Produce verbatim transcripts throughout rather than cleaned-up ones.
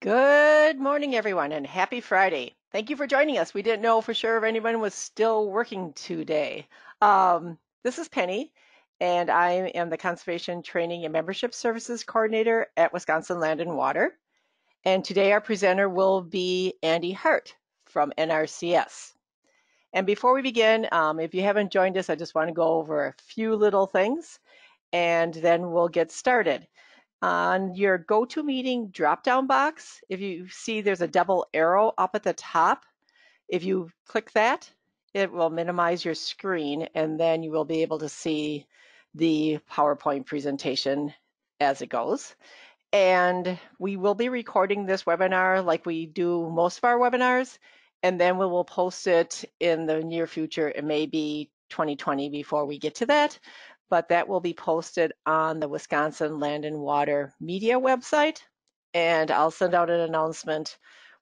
Good morning, everyone, and happy Friday. Thank you for joining us. We didn't know for sure if anyone was still working today. Um, this is Penny, and I am the Conservation Training and Membership Services Coordinator at Wisconsin Land and Water. And today our presenter will be Andy Hart from N R C S. And before we begin, um, if you haven't joined us, I just want to go over a few little things, and then we'll get started. On your GoToMeeting drop-down box, if you see there's a double arrow up at the top, if you click that, it will minimize your screen, and then you will be able to see the PowerPoint presentation as it goes. And we will be recording this webinar like we do most of our webinars, and then we will post it in the near future. It may be twenty twenty before we get to that, but that will be posted on the Wisconsin Land and Water media website, and I'll send out an announcement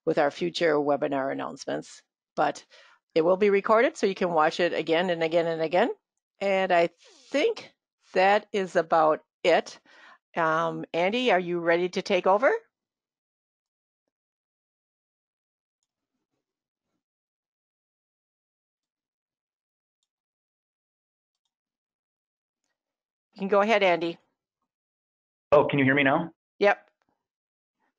with our future webinar announcements. But it will be recorded, so you can watch it again and again and again. And I think that is about it. Um, Andy, are you ready to take over? You can go ahead, Andy. Oh, can you hear me now? Yep.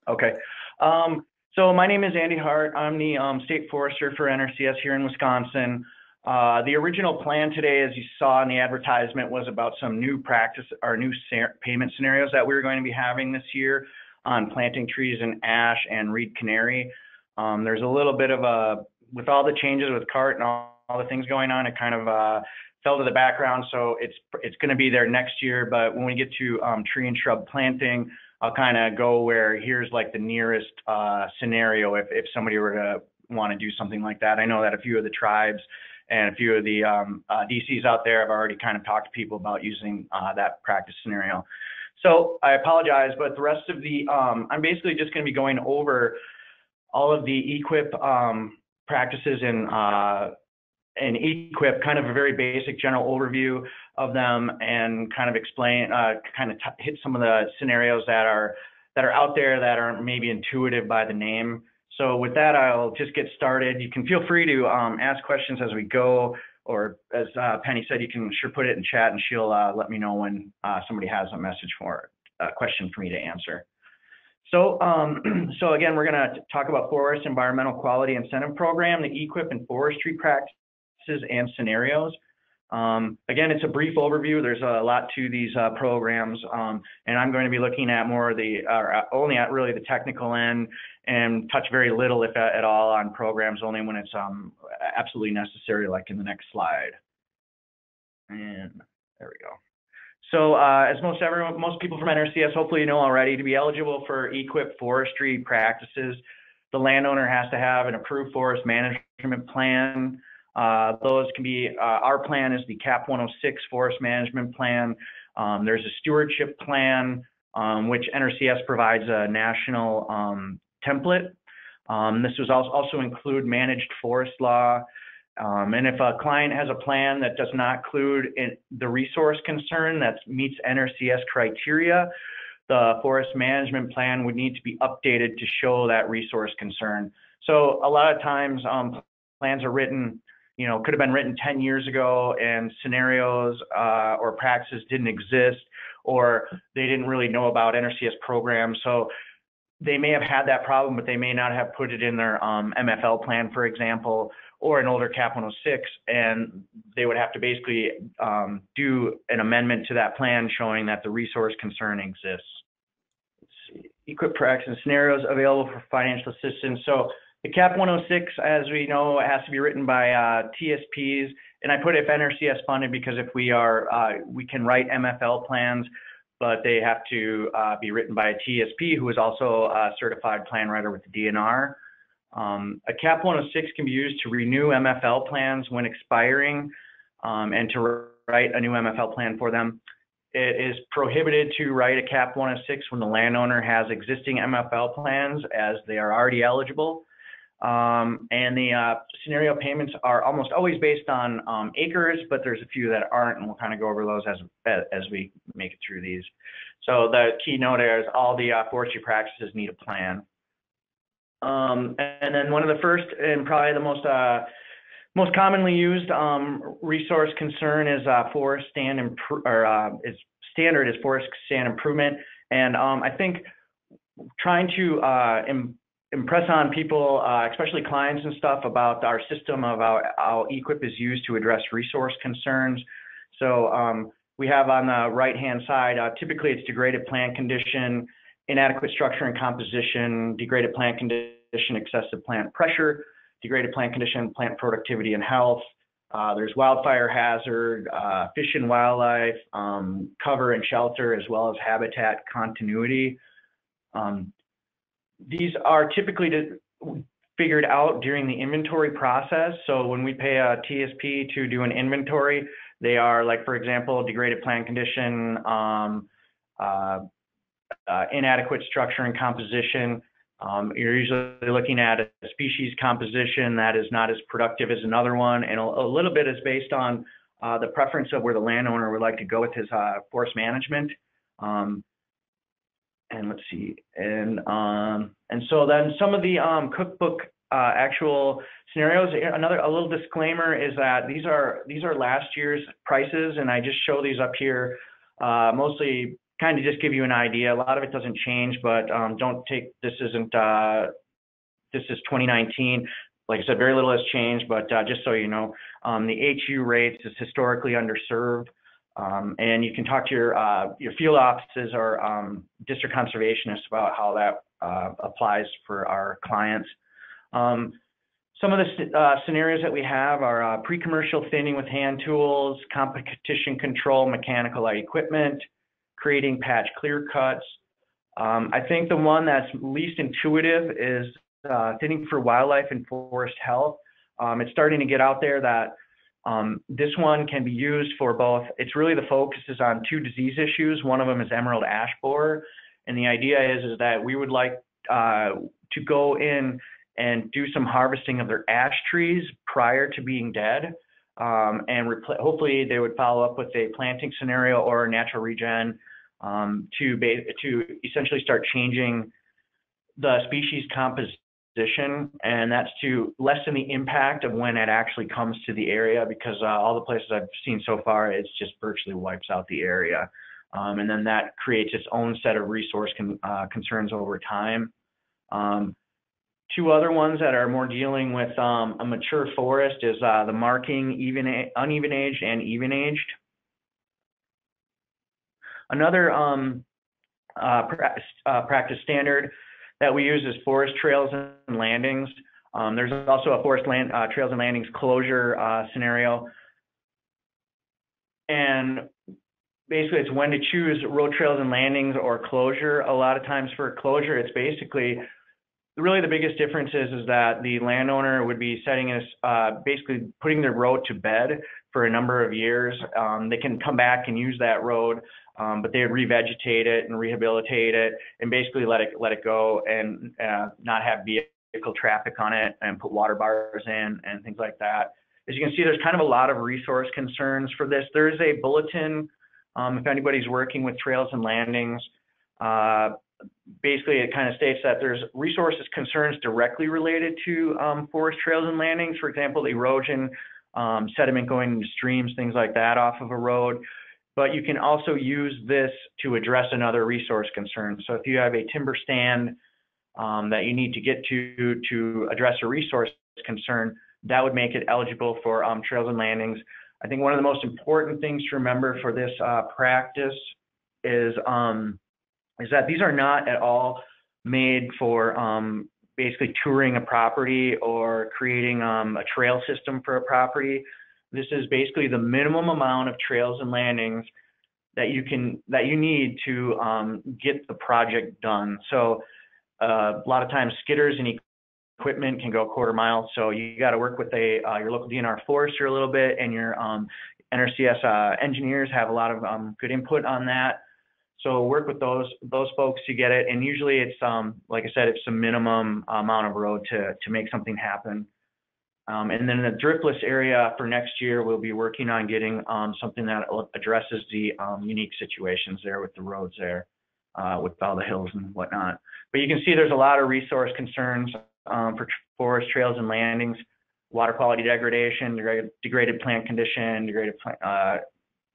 Okay. Um, so my name is Andy Hart. I'm the um, state forester for N R C S here in Wisconsin. Uh, the original plan today, as you saw in the advertisement, was about some new practice or new payment scenarios that we were going to be having this year on planting trees in ash and reed canary. Um, there's a little bit of a, with all the changes with C A R T and all, all the things going on, it kind of uh, fell to the background, so it's it's going to be there next year. But when we get to um, tree and shrub planting, I'll kind of go where here's like the nearest uh, scenario if, if somebody were to want to do something like that. I know that a few of the tribes and a few of the um, uh, D Cs out there have already kind of talked to people about using uh, that practice scenario. So I apologize, but the rest of the, um, I'm basically just going to be going over all of the E Q I P um, practices and uh, and equip kind of a very basic general overview of them, and kind of explain, uh, kind of hit some of the scenarios that are that are out there that are maybe intuitive by the name. So with that, I'll just get started. You can feel free to um, ask questions as we go, or as uh, Penny said, you can sure put it in chat, and she'll uh, let me know when uh, somebody has a message for a question for me to answer. So, um, so again, we're going to talk about Forest Environmental Quality Incentive Program, the E Q I P and forestry practice and scenarios. Um, again, it's a brief overview. There's a lot to these uh, programs, um, and I'm going to be looking at more of the, uh, only at really the technical end, and touch very little, if at all, on programs, only when it's um, absolutely necessary, like in the next slide. And there we go. So uh, as most everyone, most people from N R C S hopefully you know already, to be eligible for E Q I P forestry practices, the landowner has to have an approved forest management plan. Uh, those can be, uh, our plan is the C A P one oh six Forest Management Plan. Um, there's a Stewardship Plan, um, which N R C S provides a national um, template. Um, this was also include Managed Forest Law. Um, and if a client has a plan that does not include in the resource concern that meets N R C S criteria, the Forest Management Plan would need to be updated to show that resource concern. So a lot of times um, plans are written, you know, could have been written ten years ago, and scenarios uh, or practices didn't exist, or they didn't really know about N R C S programs. So they may have had that problem, but they may not have put it in their um, M F L plan, for example, or an older C A P one oh six, and they would have to basically um, do an amendment to that plan showing that the resource concern exists. E Q I P practices and scenarios available for financial assistance. So the C A P one oh six, as we know, has to be written by uh, T S Ps, and I put if N R C S funded because if we are, uh, we can write M F L plans, but they have to uh, be written by a T S P who is also a certified plan writer with the D N R. Um, a C A P one oh six can be used to renew M F L plans when expiring um, and to write a new M F L plan for them. It is prohibited to write a C A P one oh six when the landowner has existing M F L plans, as they are already eligible. Um, and the uh, scenario payments are almost always based on um, acres, but there's a few that aren't, and we'll kind of go over those as as we make it through these. So the key note is all the uh, forestry practices need a plan. Um, and then one of the first and probably the most uh, most commonly used um, resource concern is uh, forest stand impro- or uh, is standard is forest stand improvement. And um, I think trying to uh, im- impress on people, uh, especially clients and stuff, about our system of our, how E Q I P is used to address resource concerns. So um, we have on the right-hand side, uh, typically it's degraded plant condition, inadequate structure and composition, degraded plant condition, excessive plant pressure, degraded plant condition, plant productivity and health. Uh, there's wildfire hazard, uh, fish and wildlife, um, cover and shelter, as well as habitat continuity. Um, these are typically to, figured out during the inventory process. So when we pay a T S P to do an inventory, they are like, for example, degraded plant condition, um, uh, Uh, inadequate structure and composition. Um, you're usually looking at a species composition that is not as productive as another one, and a, a little bit is based on uh, the preference of where the landowner would like to go with his uh, forest management. Um, and let's see, and um, and so then some of the um, cookbook uh, actual scenarios. Another a little disclaimer is that these are these are last year's prices, and I just show these up here uh, mostly. Kind of just give you an idea. A lot of it doesn't change, but um, don't take this isn't uh, this is twenty nineteen. Like I said, very little has changed, but uh, just so you know, um, the H U rates is historically underserved, um, and you can talk to your uh, your field offices or um, district conservationists about how that uh, applies for our clients. Um, Some of the uh, scenarios that we have are uh, pre-commercial thinning with hand tools, competition control, mechanical equipment, creating patch clear cuts. Um, I think the one that's least intuitive is uh, thinning for wildlife and forest health. Um, it's starting to get out there that um, this one can be used for both. It's really the focus is on two disease issues. One of them is emerald ash borer. And the idea is, is that we would like uh, to go in and do some harvesting of their ash trees prior to being dead. Um, and repl- hopefully they would follow up with a planting scenario or a natural regen um, to ba- to essentially start changing the species composition, and that's to lessen the impact of when it actually comes to the area, because uh, all the places I've seen so far, it's just virtually wipes out the area, um, and then that creates its own set of resource con- uh, concerns over time. Um, Two other ones that are more dealing with um, a mature forest is uh, the marking even, uneven aged and even aged. Another um, uh, pra- uh, practice standard that we use is forest trails and landings. Um, there's also a forest land, uh, trails and landings closure uh, scenario. And basically it's when to choose road trails and landings or closure. A lot of times for closure, it's basically really the biggest difference is, is that the landowner would be setting us, uh, basically putting their road to bed for a number of years. Um, they can come back and use that road, um, but they would revegetate it and rehabilitate it and basically let it let it go and uh, not have vehicle traffic on it and put water bars in and things like that. As you can see, there's kind of a lot of resource concerns for this. There is a bulletin um, if anybody's working with trails and landings. Uh, Basically, it kind of states that there's resources concerns directly related to um, forest trails and landings. For example, the erosion, um, sediment going into streams, things like that off of a road. But you can also use this to address another resource concern. So if you have a timber stand um, that you need to get to to address a resource concern, that would make it eligible for um, trails and landings. I think one of the most important things to remember for this uh, practice is um, is that these are not at all made for um, basically touring a property or creating um, a trail system for a property. This is basically the minimum amount of trails and landings that you can that you need to um, get the project done. So uh, a lot of times skidders and equipment can go a quarter mile. So you got to work with a uh, your local D N R forester a little bit, and your um, N R C S uh, engineers have a lot of um, good input on that. So work with those those folks to get it, and usually it's um like I said, it's a minimum amount of road to to make something happen. Um, and then the dripless area for next year, we'll be working on getting um, something that addresses the um, unique situations there with the roads there, uh, with all the hills and whatnot. But But you can see there's a lot of resource concerns um, for forest trails and landings, water quality degradation, degraded, degraded plant condition, degraded plant, uh,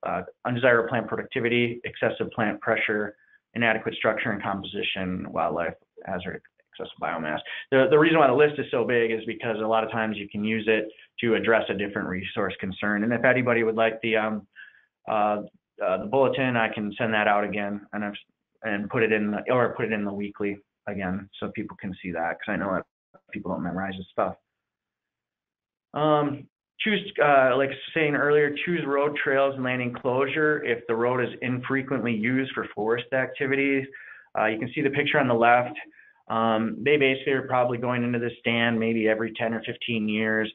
uh, undesirable plant productivity, excessive plant pressure, inadequate structure and composition, wildlife hazard, excessive biomass. The, the reason why the list is so big is because a lot of times you can use it to address a different resource concern. And if anybody would like the um, uh, uh, the bulletin, I can send that out again and I've, and put it in the, or put it in the weekly again so people can see that, because I know that people don't memorize this stuff. Um, choose, uh, like saying earlier, choose road trails and landing closure if the road is infrequently used for forest activities. Uh, you can see the picture on the left. Um, they basically are probably going into this stand maybe every ten or fifteen years.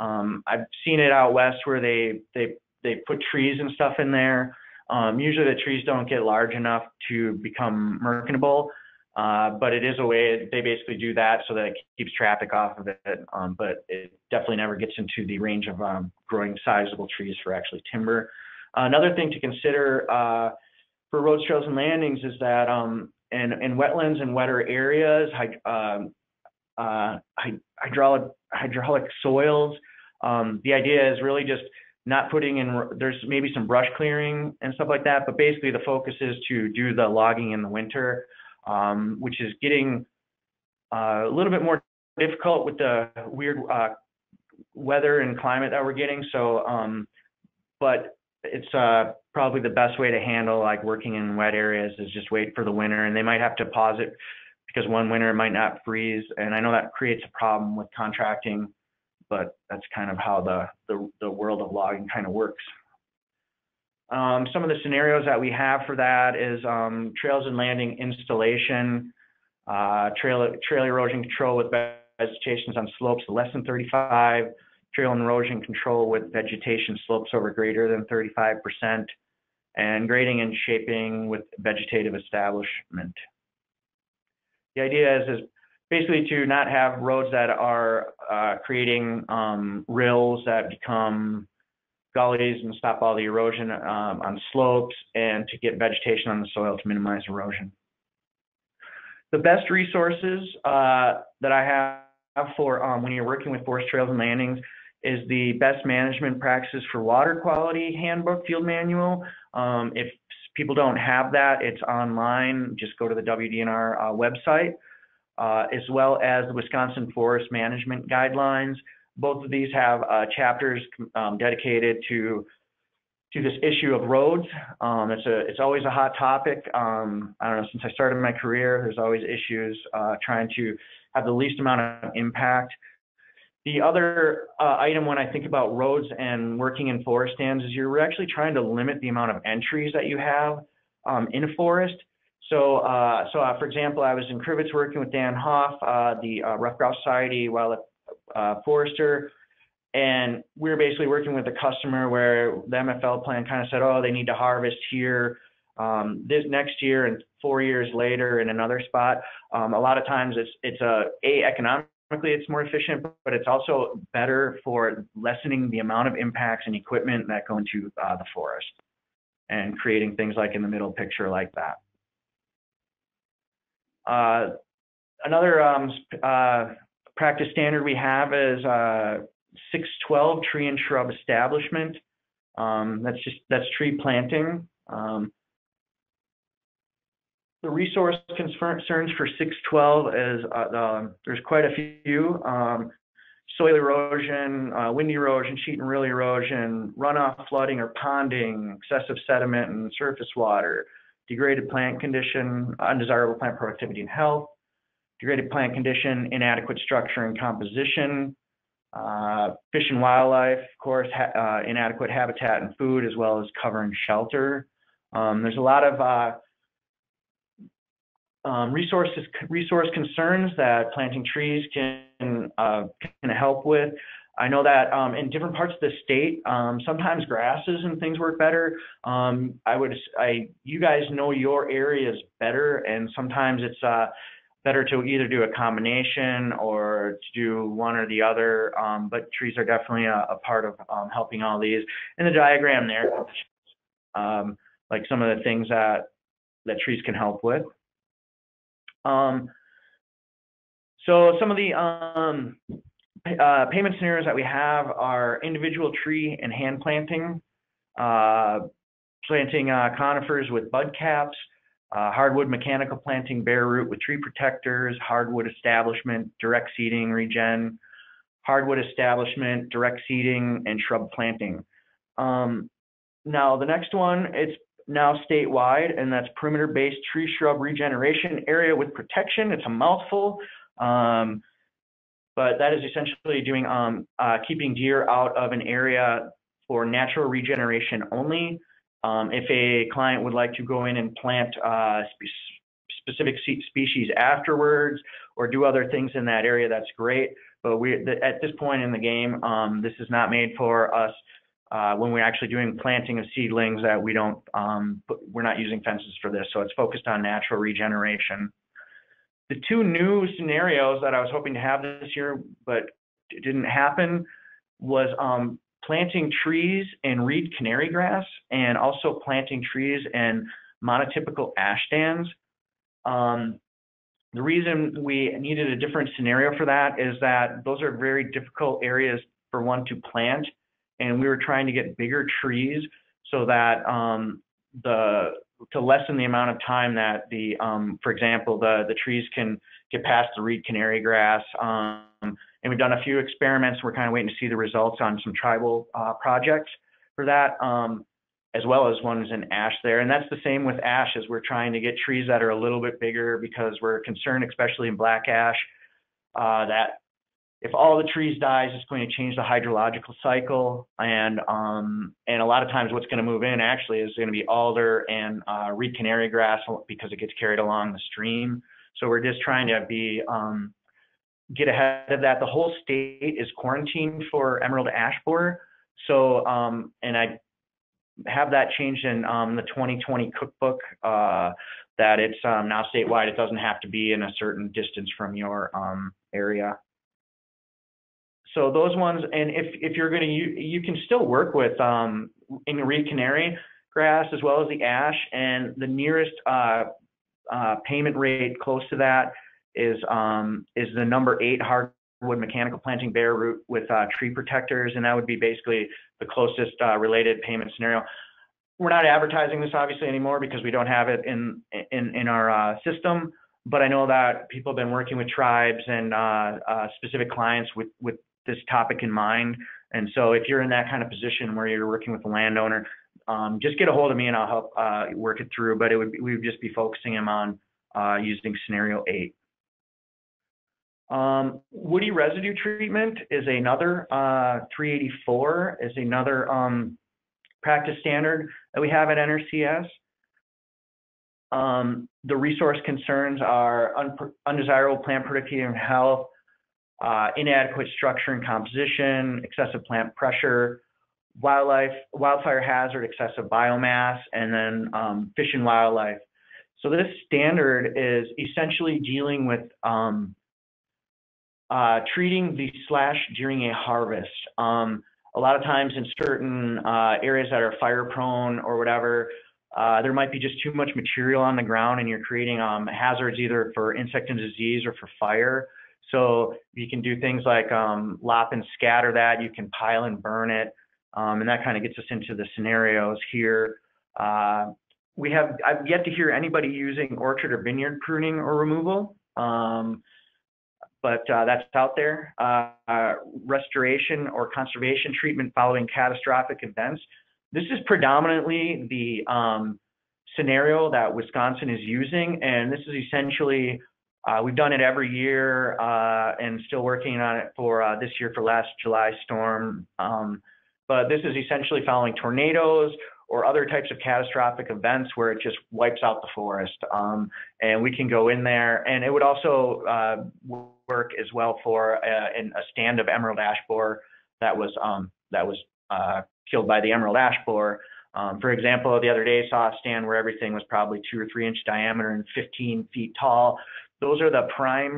Um, I've seen it out west where they they they put trees and stuff in there. Um, usually the trees don't get large enough to become merchantable, uh, but it is a way they basically do that so that it keeps traffic off of it. Um, but it definitely never gets into the range of um, growing sizable trees for actually timber. Uh, another thing to consider uh, for roads, trails, and landings is that um, in, in wetlands and wetter areas, um, uh, hydraulic, hydraulic soils, um, the idea is really just not putting in, there's maybe some brush clearing and stuff like that, but basically the focus is to do the logging in the winter, um, which is getting uh, a little bit more difficult with the weird uh, weather and climate that we're getting. So, um, but it's uh, probably the best way to handle like working in wet areas is just wait for the winter, and they might have to pause it because one winter it might not freeze. And I know that creates a problem with contracting, but that's kind of how the, the, the world of logging kind of works. Um, some of the scenarios that we have for that is um, trails and landing installation, uh, trail, trail erosion control with vegetations on slopes less than thirty-five, trail and erosion control with vegetation slopes over greater than thirty-five percent, and grading and shaping with vegetative establishment. The idea is, is basically to not have roads that are uh, creating um, rills that become gullies and stop all the erosion um, on slopes, and to get vegetation on the soil to minimize erosion. The best resources uh, that I have for um, when you're working with forest trails and landings is the Best Management Practices for Water Quality Handbook Field Manual. Um, if people don't have that, it's online. Just go to the W D N R uh, website. Uh, as well as the Wisconsin Forest Management Guidelines. Both of these have uh, chapters um, dedicated to to this issue of roads. Um, it's a it's always a hot topic. Um, I don't know, since I started my career, there's always issues uh, trying to have the least amount of impact. The other uh, item when I think about roads and working in forest stands is you're actually trying to limit the amount of entries that you have um, in a forest. So, uh, so uh, for example, I was in Krivitz working with Dan Hoff, uh, the uh, Ruffed Grouse Society wildlife uh, forester, and we were basically working with a customer where the M F L plan kind of said, oh, they need to harvest here um, this next year and four years later in another spot. Um, a lot of times it's, it's a, a, economically it's more efficient, but it's also better for lessening the amount of impacts and equipment that go into uh, the forest and creating things like in the middle picture like that. Uh, another um, uh, practice standard we have is uh, six twelve tree and shrub establishment. Um, that's just that's tree planting. Um, the resource concerns for six twelve is uh, the, there's quite a few: um, soil erosion, uh, wind erosion, sheet and rill erosion, runoff flooding or ponding, excessive sediment and surface water, degraded plant condition, undesirable plant productivity and health, degraded plant condition, inadequate structure and composition, uh, fish and wildlife, of course, ha uh, inadequate habitat and food, as well as cover and shelter. Um, there's a lot of uh, um, resources, resource concerns that planting trees can, uh, can help with. I know that um, in different parts of the state, um, sometimes grasses and things work better. Um, I would, I, you guys know your areas better, and sometimes it's uh, better to either do a combination or to do one or the other. Um, but trees are definitely a, a part of um, helping all these. In the diagram there, um, like some of the things that that trees can help with. Um, So some of the um, uh, payment scenarios that we have are individual tree and hand planting, uh, planting uh, conifers with bud caps, uh, hardwood mechanical planting, bare root with tree protectors, hardwood establishment, direct seeding, regen, hardwood establishment, direct seeding, and shrub planting. Um, now the next one, it's now statewide, and that's perimeter-based tree shrub regeneration area with protection. It's a mouthful, um, but that is essentially doing um, uh, keeping deer out of an area for natural regeneration only. Um, if a client would like to go in and plant uh, spe- specific species afterwards or do other things in that area, that's great. But we, th- at this point in the game, um, this is not made for us Uh, when we're actually doing planting of seedlings that we don't, um, we're not using fences for this. So it's focused on natural regeneration. The two new scenarios that I was hoping to have this year, but it didn't happen, was um, planting trees and reed canary grass, and also planting trees and monotypical ash stands. Um, the reason we needed a different scenario for that is that those are very difficult areas for one to plant. And we were trying to get bigger trees so that um, the to lessen the amount of time that the, um, for example, the the trees can get past the reed canary grass. Um, and we've done a few experiments. We're kind of waiting to see the results on some tribal uh, projects for that, um, as well as ones in ash there. And that's the same with ash, as we're trying to get trees that are a little bit bigger because we're concerned, especially in black ash, uh, that if all the trees dies, it's going to change the hydrological cycle, and um, and a lot of times what's going to move in actually is going to be alder and uh, reed canary grass because it gets carried along the stream. So we're just trying to be um, get ahead of that. The whole state is quarantined for emerald ash borer, so um, and I have that changed in um, the twenty twenty cookbook uh, that it's um, now statewide. It doesn't have to be in a certain distance from your um, area. So those ones, and if, if you're going to, you, you can still work with um, in the reed canary grass as well as the ash, and the nearest uh, uh, payment rate close to that is um, is the number eight hardwood mechanical planting bare root with uh, tree protectors, and that would be basically the closest uh, related payment scenario. We're not advertising this obviously anymore because we don't have it in in, in our uh, system, but I know that people have been working with tribes and uh, uh, specific clients with with this topic in mind. And so if you're in that kind of position where you're working with a landowner, um, just get a hold of me and I'll help uh, work it through. But it would be, we would just be focusing him on uh, using scenario eight. Um, woody residue treatment is another uh, three eighty-four is another um, practice standard that we have at N R C S. Um, the resource concerns are un undesirable plant productivity and health, Uh, inadequate structure and composition, excessive plant pressure, wildlife, wildfire hazard, excessive biomass, and then um, fish and wildlife. So this standard is essentially dealing with um, uh, treating the slash during a harvest. Um, a lot of times in certain uh, areas that are fire prone or whatever, uh, there might be just too much material on the ground and you're creating um, hazards either for insect and disease or for fire. So you can do things like um, lop and scatter that, you can pile and burn it, um, and that kind of gets us into the scenarios here. Uh, we have, I've yet to hear anybody using orchard or vineyard pruning or removal, um, but uh, that's out there. Uh, uh, restoration or conservation treatment following catastrophic events. This is predominantly the um, scenario that Wisconsin is using, and this is essentially Uh, we've done it every year uh, and still working on it for uh, this year for last July storm. Um, but this is essentially following tornadoes or other types of catastrophic events where it just wipes out the forest. Um, and we can go in there, and it would also uh, work as well for a, in a stand of emerald ash borer that was um, that was uh, killed by the emerald ash borer. Um, for example, the other day I saw a stand where everything was probably two or three inch diameter and fifteen feet tall. Those are the prime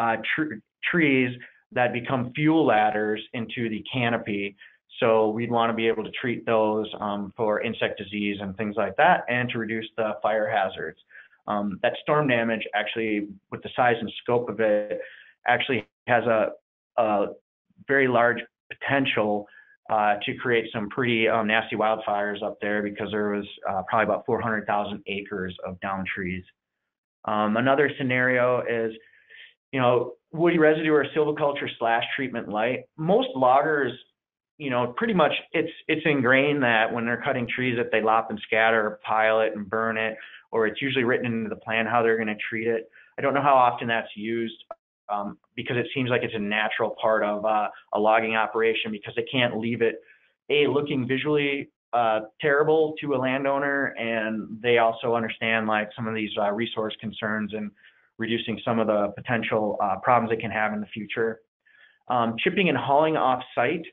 uh, tr trees that become fuel ladders into the canopy. So we'd want to be able to treat those um, for insect disease and things like that, and to reduce the fire hazards. Um, that storm damage, actually, with the size and scope of it, actually has a, a very large potential uh, to create some pretty um, nasty wildfires up there, because there was uh, probably about four hundred thousand acres of down trees. Um, another scenario is, you know, woody residue or silviculture slash treatment light. Most loggers, you know, pretty much it's it's ingrained that when they're cutting trees that they lop and scatter, pile it and burn it, or it's usually written into the plan how they're going to treat it. I don't know how often that's used, um, because it seems like it's a natural part of uh, a logging operation, because they can't leave it, A, looking visually uh, terrible to a landowner, and they also understand like some of these uh, resource concerns and reducing some of the potential uh, problems they can have in the future. Um, chipping and hauling off-site.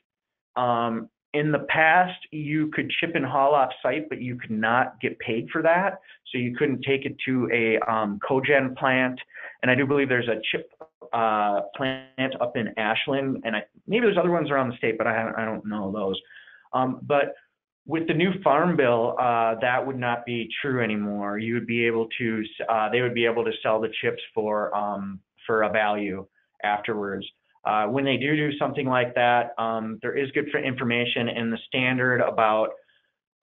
Um, in the past, you could chip and haul off-site, but you could not get paid for that. So you couldn't take it to a um, cogen plant. And I do believe there's a chip uh, plant up in Ashland, and I, maybe there's other ones around the state, but I, I don't know those. Um, but with the new farm bill, uh, that would not be true anymore. You would be able to, uh, they would be able to sell the chips for um, for a value afterwards. Uh, when they do do something like that, um, there is good information in the standard about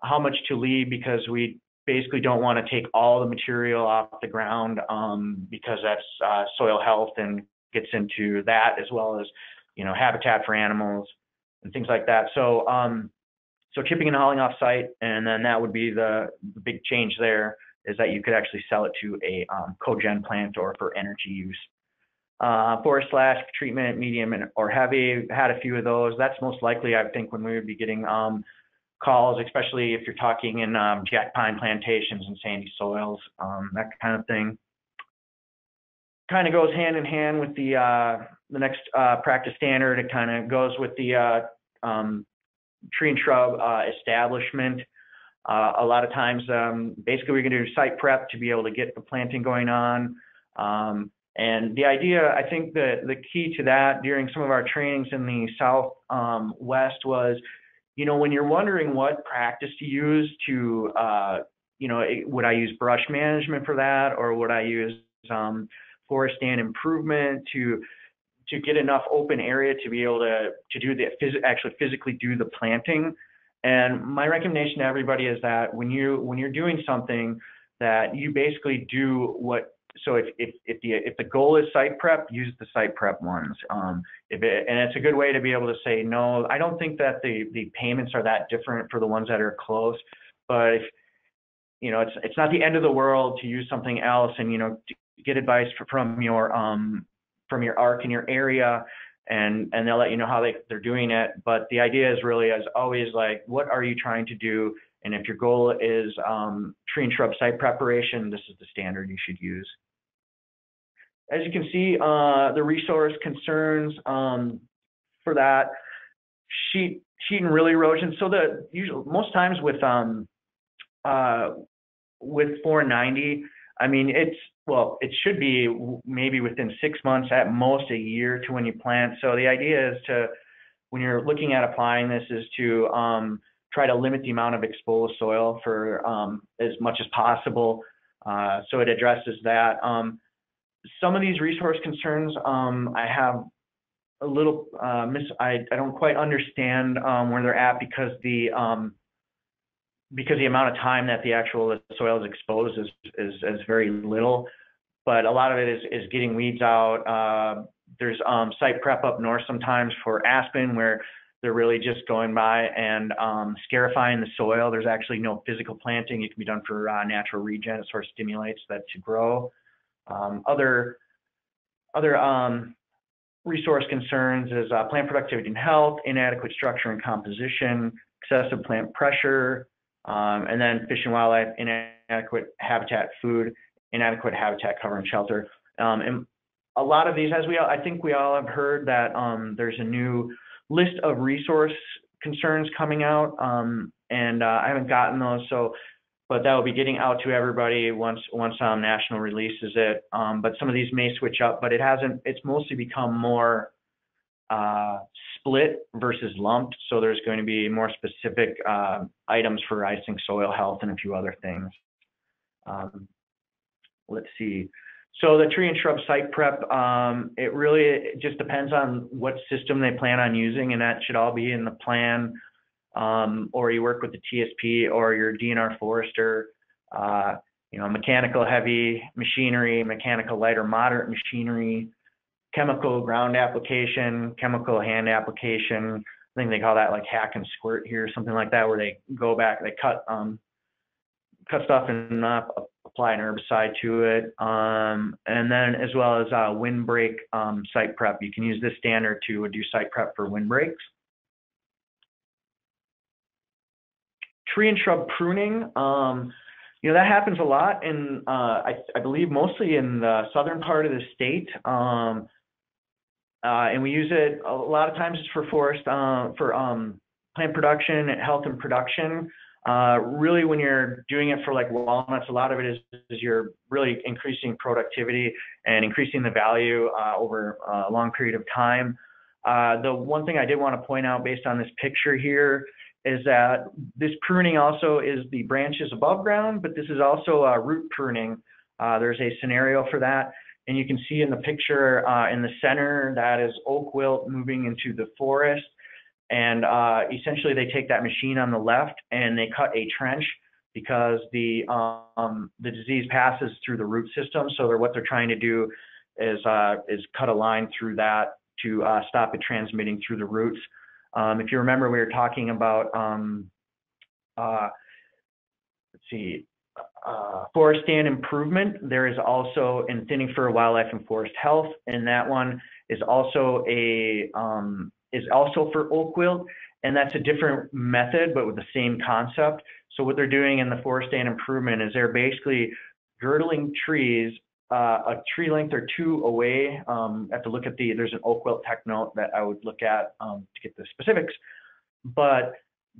how much to leave, because we basically don't want to take all the material off the ground, um, because that's uh, soil health and gets into that, as well as, you know, habitat for animals and things like that. So. Um, So chipping and hauling off-site, and then that would be the, the big change there, is that you could actually sell it to a um, cogen plant or for energy use. Uh, forest slash treatment, medium and, or heavy, had a few of those. That's most likely, I think, when we would be getting um, calls, especially if you're talking in um, jack pine plantations and sandy soils, um, that kind of thing. Kind of goes hand in hand with the, uh, the next uh, practice standard. It kind of goes with the uh, um, tree and shrub uh, establishment. Uh, a lot of times, um, basically we can do site prep to be able to get the planting going on. Um, and the idea, I think the, the key to that during some of our trainings in the Southwest um, was, you know, when you're wondering what practice to use to, uh, you know, it, would I use brush management for that? Or would I use um, forest stand improvement to, to get enough open area to be able to, to do the phys- actually physically do the planting. And my recommendation to everybody is that when you when you're doing something, that you basically do what, so if if if the if the goal is site prep, use the site prep ones. Um, if it, and it's a good way to be able to say, no, I don't think that the the payments are that different for the ones that are close, but if, you know, it's it's not the end of the world to use something else, and, you know, get advice from your um from your A R C in your area, and and they'll let you know how they, they're doing it. But the idea is really, as always, like, what are you trying to do? And if your goal is um, tree and shrub site preparation, this is the standard you should use. As you can see, uh, the resource concerns um, for that, sheet, sheet and rill erosion. So the usual, most times with um, uh, with four ninety, I mean, it's, well, it should be maybe within six months, at most a year, to when you plant. So the idea is to, when you're looking at applying this, is to um, try to limit the amount of exposed soil for um, as much as possible. Uh, so it addresses that. Um, some of these resource concerns, um, I have a little, uh, mis I, I don't quite understand um, where they're at, because the, um, because the amount of time that the actual soil is exposed is, is, is very little, but a lot of it is, is getting weeds out. Uh, there's um, site prep up north sometimes for aspen, where they're really just going by and um, scarifying the soil. There's actually no physical planting. It can be done for uh, natural regen. It sort of stimulates that to grow. Um, other other um, resource concerns is uh, plant productivity and health, inadequate structure and composition, excessive plant pressure, Um, and then fish and wildlife, inadequate habitat, food, inadequate habitat cover and shelter. Um, and a lot of these, as we all, I think we all have heard that um, there's a new list of resource concerns coming out, um, and uh, I haven't gotten those. So, but that will be getting out to everybody once once um, National releases it. Um, but some of these may switch up, but it hasn't. It's mostly become more Uh, split versus lumped, so there's going to be more specific uh, items for icing, soil health, and a few other things. Um, let's see. So the tree and shrub site prep, um, it really it just depends on what system they plan on using, and that should all be in the plan, um, or you work with the T S P or your D N R forester. Uh, you know, mechanical heavy machinery, mechanical light or moderate machinery, chemical ground application, chemical hand application. I think they call that like hack and squirt here, something like that, where they go back, they cut um, cut stuff and uh, apply an herbicide to it. Um, and then as well as uh, windbreak um, site prep. You can use this standard to do site prep for windbreaks. Tree and shrub pruning. Um, you know, that happens a lot in, uh, I, I believe, mostly in the southern part of the state. Um, Uh, and we use it a lot of times. It's for forest, uh, for um, plant production, health and production. Uh, really, when you're doing it for like walnuts, a lot of it is, is you're really increasing productivity and increasing the value uh, over a long period of time. Uh, the one thing I did want to point out based on this picture here is that this pruning also is the branches above ground, but this is also uh, root pruning. Uh, there's a scenario for that. And you can see in the picture uh, in the center, that is oak wilt moving into the forest. And uh, essentially they take that machine on the left and they cut a trench because the, um, the disease passes through the root system. So they're, what they're trying to do is, uh, is cut a line through that to uh, stop it transmitting through the roots. Um, if you remember, we were talking about, um, uh, let's see, Uh, forest stand improvement. There is also in thinning for wildlife and forest health, and that one is also a um, is also for oak wilt, and that's a different method but with the same concept. So what they're doing in the forest stand improvement is they're basically girdling trees uh, a tree length or two away. Um, I have to look at the there's an oak wilt tech note that I would look at um, to get the specifics, but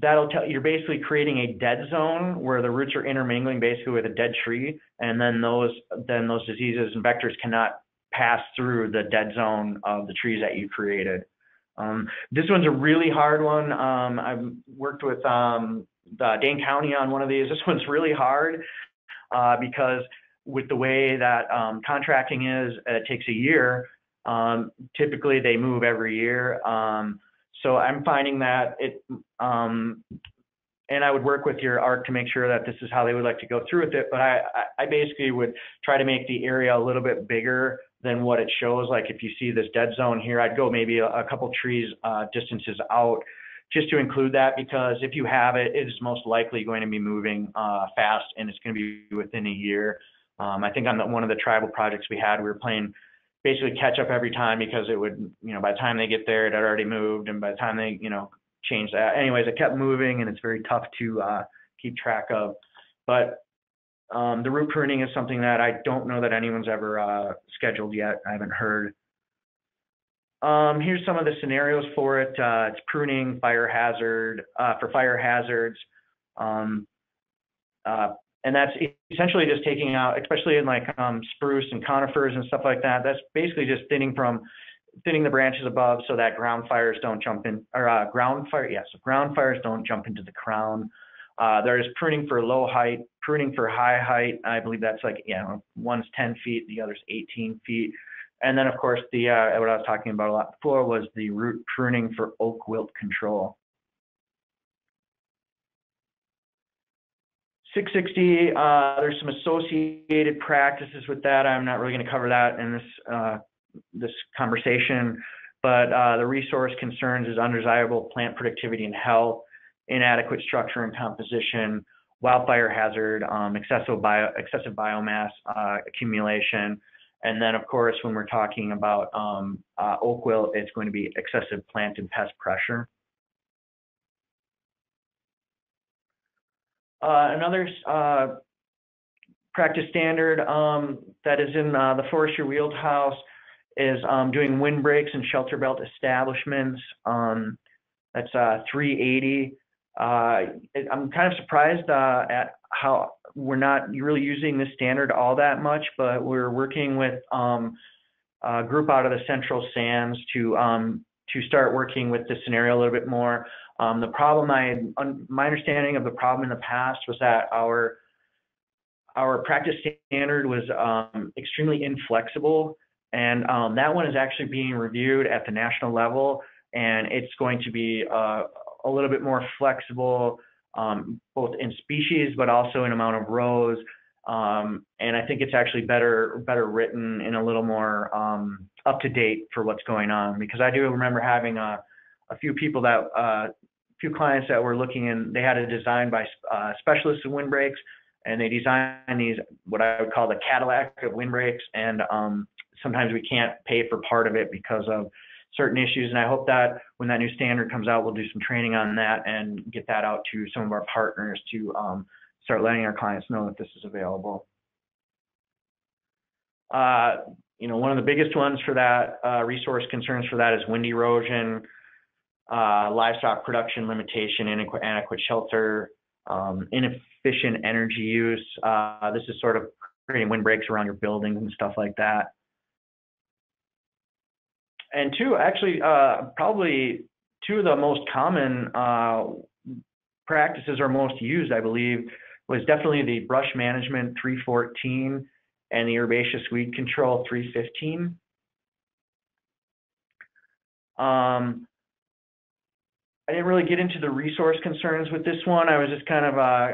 that'll tell you're basically creating a dead zone where the roots are intermingling basically with a dead tree, and then those then those diseases and vectors cannot pass through the dead zone of the trees that you created. Um, this one's a really hard one. Um, I've worked with um, the Dane County on one of these. This one's really hard uh, because with the way that um, contracting is, it takes a year. Um, typically, they move every year. Um, So I'm finding that it, um, and I would work with your A R C to make sure that this is how they would like to go through with it. But I, I basically would try to make the area a little bit bigger than what it shows. Like if you see this dead zone here, I'd go maybe a, a couple trees uh, distances out just to include that, because if you have it, it is most likely going to be moving uh, fast, and it's going to be within a year. Um, I think on the, one of the tribal projects we had, we were playing basically catch up every time because it would, you know, by the time they get there, it had already moved, and by the time they, you know, changed that. Anyways, it kept moving, and it's very tough to uh, keep track of. But um, the root pruning is something that I don't know that anyone's ever uh, scheduled yet. I haven't heard. Um, here's some of the scenarios for it. Uh, it's pruning, fire hazard, uh, for fire hazards. Um, uh, And that's essentially just taking out, especially in like um, spruce and conifers and stuff like that. That's basically just thinning from thinning the branches above so that ground fires don't jump in, or uh, ground fire, yes, yeah, so ground fires don't jump into the crown. Uh, there's pruning for low height, pruning for high height. I believe that's like, you know, one's ten feet, the other's eighteen feet. And then of course the uh, what I was talking about a lot before was the root pruning for oak wilt control. six sixty, uh, there's some associated practices with that. I'm not really going to cover that in this uh, this conversation, but uh, the resource concerns is undesirable plant productivity and health, inadequate structure and composition, wildfire hazard, um, excessive, bio, excessive biomass uh, accumulation, and then of course when we're talking about um, uh, oak wilt, it's going to be excessive plant and pest pressure. Uh, another uh, practice standard um, that is in uh, the forestry wheelhouse is um, doing windbreaks and shelter belt establishments. Um, that's uh, three eighty. Uh, it, I'm kind of surprised uh, at how we're not really using this standard all that much, but we're working with um, a group out of the Central Sands to um, to start working with this scenario a little bit more. Um, the problem I, my understanding of the problem in the past was that our our practice standard was um, extremely inflexible, and um, that one is actually being reviewed at the national level, and it's going to be uh, a little bit more flexible, um, both in species but also in amount of rows. Um, and I think it's actually better better written and a little more um, up to date for what's going on, because I do remember having a, a few people that uh, few clients that were looking in. They had a design by uh, specialists in windbreaks, and they designed these what I would call the Cadillac of windbreaks, and um, sometimes we can't pay for part of it because of certain issues. And I hope that when that new standard comes out, we'll do some training on that and get that out to some of our partners to um, start letting our clients know that this is available. Uh, you know, one of the biggest ones for that uh, resource concerns for that is wind erosion, uh, livestock production limitation, inadequate, adequate shelter, um, inefficient energy use. Uh, this is sort of creating windbreaks around your buildings and stuff like that. And two, actually, uh, probably two of the most common uh, practices or most used, I believe, was definitely the brush management three fourteen and the herbaceous weed control three fifteen. Um, I didn't really get into the resource concerns with this one. I was just kind of uh,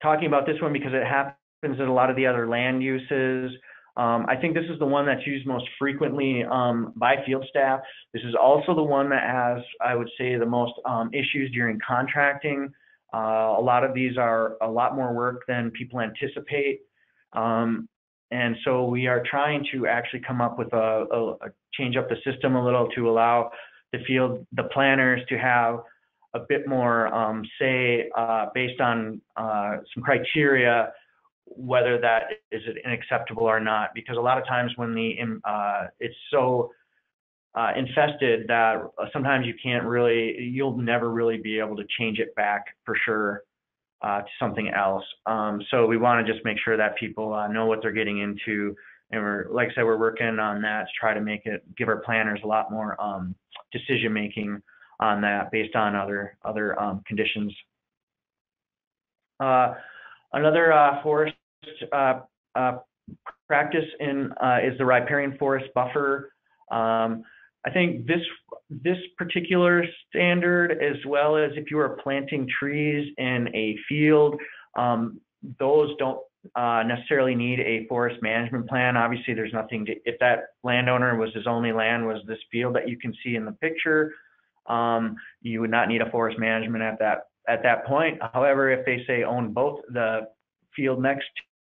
talking about this one because it happens in a lot of the other land uses. Um, I think this is the one that's used most frequently um, by field staff. This is also the one that has, I would say, the most um, issues during contracting. Uh, a lot of these are a lot more work than people anticipate. Um, and so we are trying to actually come up with a, a, a change up the system a little to allow the field, the planners to have a bit more um, say uh, based on uh, some criteria, whether that is unacceptable or not, because a lot of times when the uh, it's so uh, infested that sometimes you can't really, you'll never really be able to change it back for sure uh, to something else. Um, so we want to just make sure that people uh, know what they're getting into, and we're, like I said, we're working on that to try to make it, give our planners a lot more um, decision making on that based on other other um, conditions. Uh, Another uh, forest uh, uh, practice in uh, is the riparian forest buffer. Um, I think this this particular standard, as well as if you are planting trees in a field, um, those don't uh, necessarily need a forest management plan. Obviously, there's nothing to, if that landowner was his only land was this field that you can see in the picture, um, you would not need a forest management at that. At that point. However, if they say own both the field next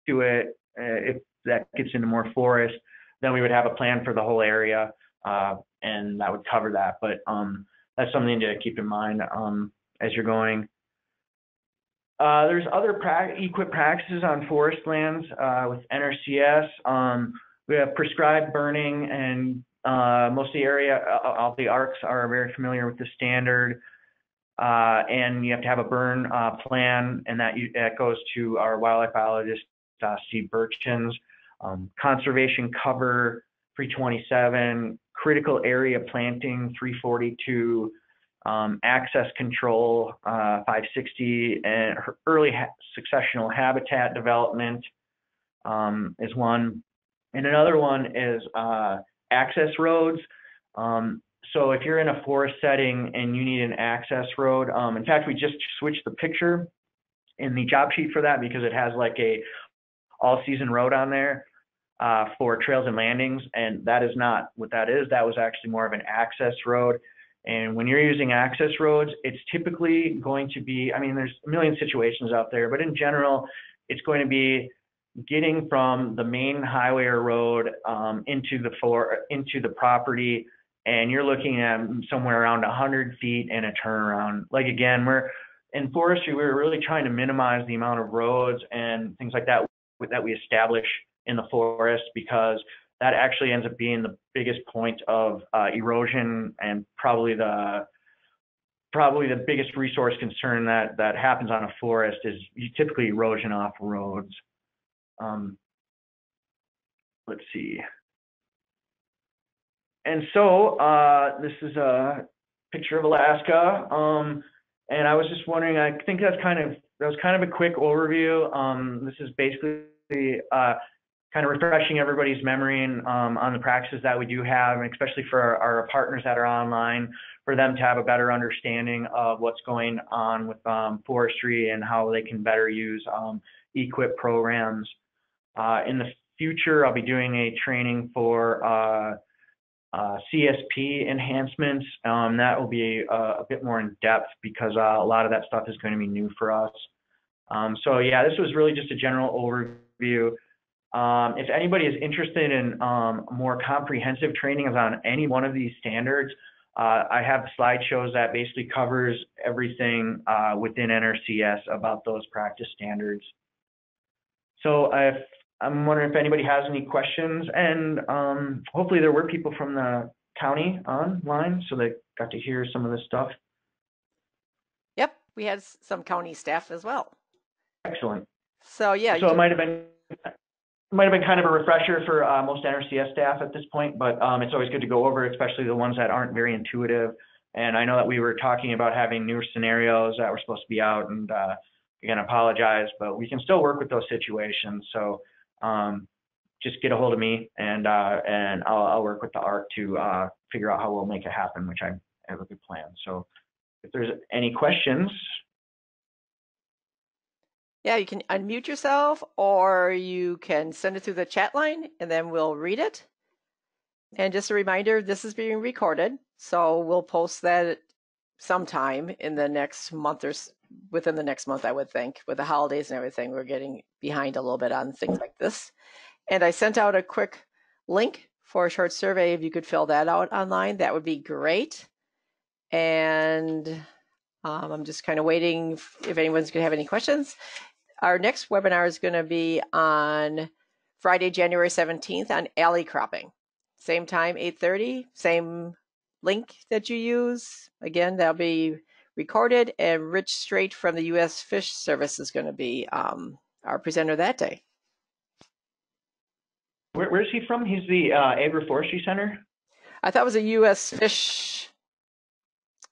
to it, uh, if that gets into more forest, then we would have a plan for the whole area, uh, and that would cover that. But um, that's something to keep in mind um, as you're going. Uh, there's other pra equip practices on forest lands uh, with N R C S. Um, we have prescribed burning, and uh, most of the area, all the A R Cs are very familiar with the standard. Uh, and you have to have a burn uh, plan, and that, you, that goes to our wildlife biologist, uh, Steve Birchens. Um, conservation cover, three twenty-seven, critical area planting, three forty-two, um, access control, uh, five sixty, and early ha successional habitat development um, is one. And another one is uh, access roads. Um, So if you're in a forest setting and you need an access road, um, in fact, we just switched the picture in the job sheet for that because it has like a all-season road on there uh, for trails and landings, and that is not what that is. That was actually more of an access road. And when you're using access roads, it's typically going to be, I mean, there's a million situations out there, but in general, it's going to be getting from the main highway or road um, into the for into the property. And you're looking at somewhere around one hundred feet and a turnaround. Like again, we're in forestry, we're really trying to minimize the amount of roads and things like that that we establish in the forest, because that actually ends up being the biggest point of uh, erosion and probably the probably the biggest resource concern that that happens on a forest is typically erosion off roads. Um, let's see. And so uh, this is a picture of Alaska, um, and I was just wondering, I think that's kind of that was kind of a quick overview. Um, this is basically uh, kind of refreshing everybody's memory and, um, on the practices that we do have, and especially for our, our partners that are online, for them to have a better understanding of what's going on with um, forestry and how they can better use um, E Q I P programs. Uh, in the future, I'll be doing a training for uh, uh, C S P enhancements. Um, that will be a, a bit more in depth because uh, a lot of that stuff is going to be new for us. Um, so yeah, this was really just a general overview. Um, if anybody is interested in um, more comprehensive trainings on any one of these standards, Uh, I have slideshows that basically covers everything uh, within N R C S about those practice standards. So if, I'm wondering if anybody has any questions, and um, hopefully there were people from the county online, so they got to hear some of this stuff. Yep, we had some county staff as well. Excellent. So yeah. So it might have been might have been kind of a refresher for uh, most N R C S staff at this point, but um, it's always good to go over, especially the ones that aren't very intuitive. And I know that we were talking about having newer scenarios that were supposed to be out, and uh, again, apologize, but we can still work with those situations. So um, just get a hold of me, and uh, and I'll, I'll work with the A R C to uh, figure out how we'll make it happen, which I have a good plan. So if there's any questions. Yeah, you can unmute yourself, or you can send it through the chat line, and then we'll read it. And just a reminder, this is being recorded, so we'll post that sometime in the next month, or within the next month, I would think. With the holidays and everything, we're getting behind a little bit on things like this. And I sent out a quick link for a short survey. If you could fill that out online, that would be great. And um, I'm just kind of waiting if anyone's going to have any questions. Our next webinar is going to be on Friday, January seventeenth, on alley cropping. Same time, eight thirty, same link that you use. Again, that'll be recorded, and Rich Strait from the U S Fish Service is going to be um, our presenter that day. Where, where's he from? He's the uh, Agroforestry Center? I thought it was a U S Fish,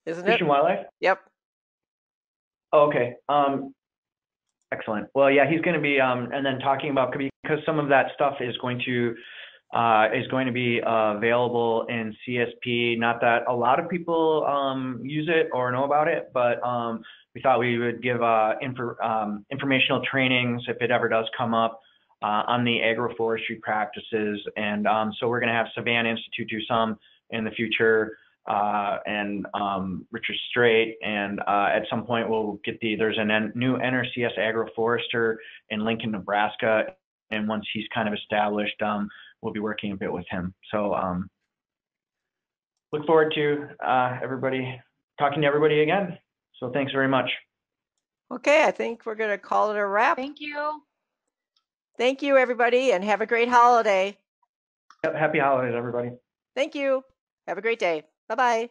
isn't it? Fish and Wildlife? Yep. Oh, okay. Um, Excellent. Well, yeah, he's going to be, um, and then talking about, because some of that stuff is going to uh, is going to be uh, available in C S P. Not that a lot of people um, use it or know about it, but um, we thought we would give uh, info, um, informational trainings if it ever does come up uh, on the agroforestry practices. And um, so we're going to have Savannah Institute do some in the future. Uh, and um, Richard Strait, and uh, at some point we'll get the, there's a N new N R C S agroforester in Lincoln, Nebraska, and once he's kind of established, um, we'll be working a bit with him. So um, look forward to uh, everybody, talking to everybody again. So thanks very much. Okay, I think we're going to call it a wrap. Thank you. Thank you, everybody, and have a great holiday. Yep, happy holidays, everybody. Thank you. Have a great day. Bye-bye.